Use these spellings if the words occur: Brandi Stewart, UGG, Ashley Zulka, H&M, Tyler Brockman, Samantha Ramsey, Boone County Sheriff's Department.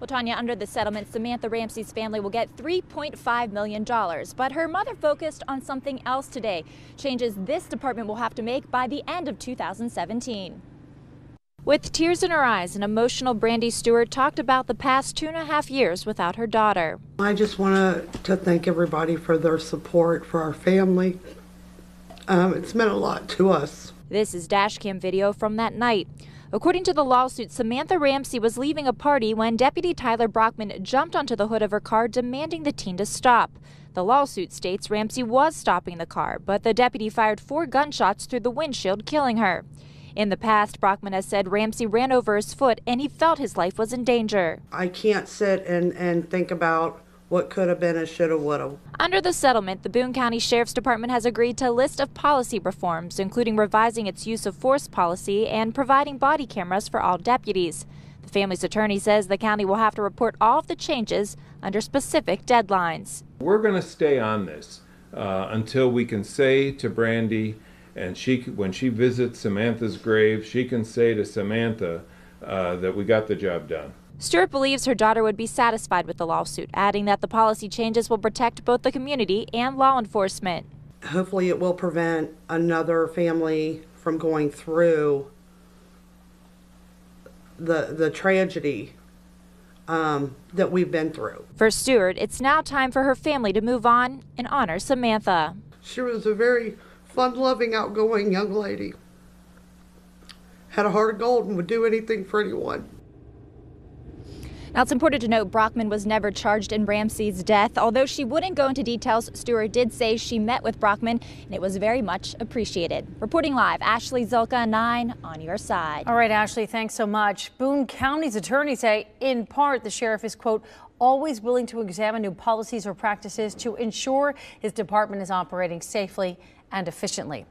Well, Tanya, under the settlement, Samantha Ramsey's family will get $3.5 million, but her mother focused on something else today, changes this department will have to make by the end of 2017. With tears in her eyes, an emotional Brandi Stewart talked about the past 2.5 years without her daughter. I just want to thank everybody for their support, for our family. It's meant a lot to us. This is dashcam video from that night. According to the lawsuit, Samantha Ramsey was leaving a party when Deputy Tyler Brockman jumped onto the hood of her car, demanding the teen to stop. The lawsuit states Ramsey was stopping the car, but the deputy fired 4 gunshots through the windshield, killing her. In the past, Brockman has said Ramsey ran over his foot and he felt his life was in danger. I can't sit and think about what could have been and should have, would have. Under the settlement, the Boone County Sheriff's Department has agreed to a list of policy reforms, including revising its use of force policy and providing body cameras for all deputies. The family's attorney says the county will have to report all of the changes under specific deadlines. We're going to stay on this until we can say to Brandi, and when she visits Samantha's grave, she can say to Samantha that we got the job done. Stewart believes her daughter would be satisfied with the lawsuit, adding that the policy changes will protect both the community and law enforcement. Hopefully it will prevent another family from going through the tragedy that we've been through. For Stewart, it's now time for her family to move on and honor Samantha. She was a very fun-loving, outgoing young lady. Had a heart of gold and would do anything for anyone. Now, it's important to note Brockman was never charged in Ramsey's death. Although she wouldn't go into details, Stewart did say she met with Brockman, and it was very much appreciated. Reporting live, Ashley Zulka, 9 on your side. All right, Ashley, thanks so much. Boone County's attorneys say, in part, the sheriff is, quote, always willing to examine new policies or practices to ensure his department is operating safely and efficiently.